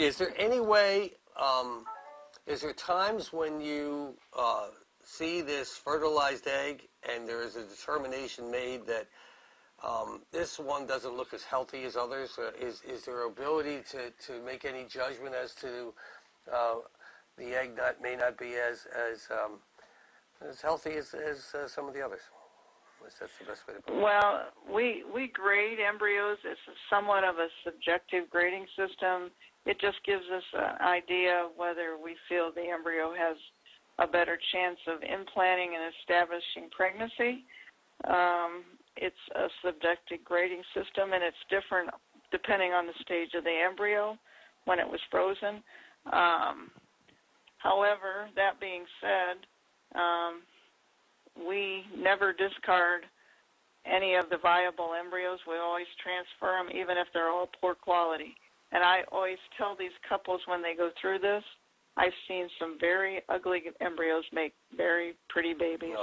Is there any way, is there times when you see this fertilized egg and there is a determination made that this one doesn't look as healthy as others? Is there ability to make any judgment as to the egg that may not be as healthy as some of the others? That's the best way to put it. Well, we grade embryos. It's somewhat of a subjective grading system. It just gives us an idea of whether we feel the embryo has a better chance of implanting and establishing pregnancy. It's a subjective grading system, and it's different depending on the stage of the embryo when it was frozen. However, that being said, we never discard any of the viable embryos. We always transfer them, even if they're all poor quality. And I always tell these couples when they go through this, I've seen some very ugly embryos make very pretty babies.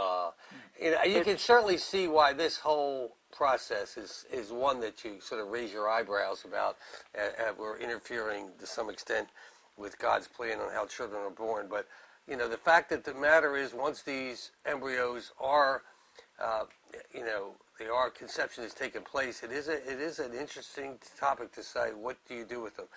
You can certainly see why this whole process is one that you sort of raise your eyebrows about. We're interfering to some extent with God's plan on how children are born. But, you know, the fact that the matter is once these embryos are, conception has taken place, it is an interesting topic to say, what do you do with them?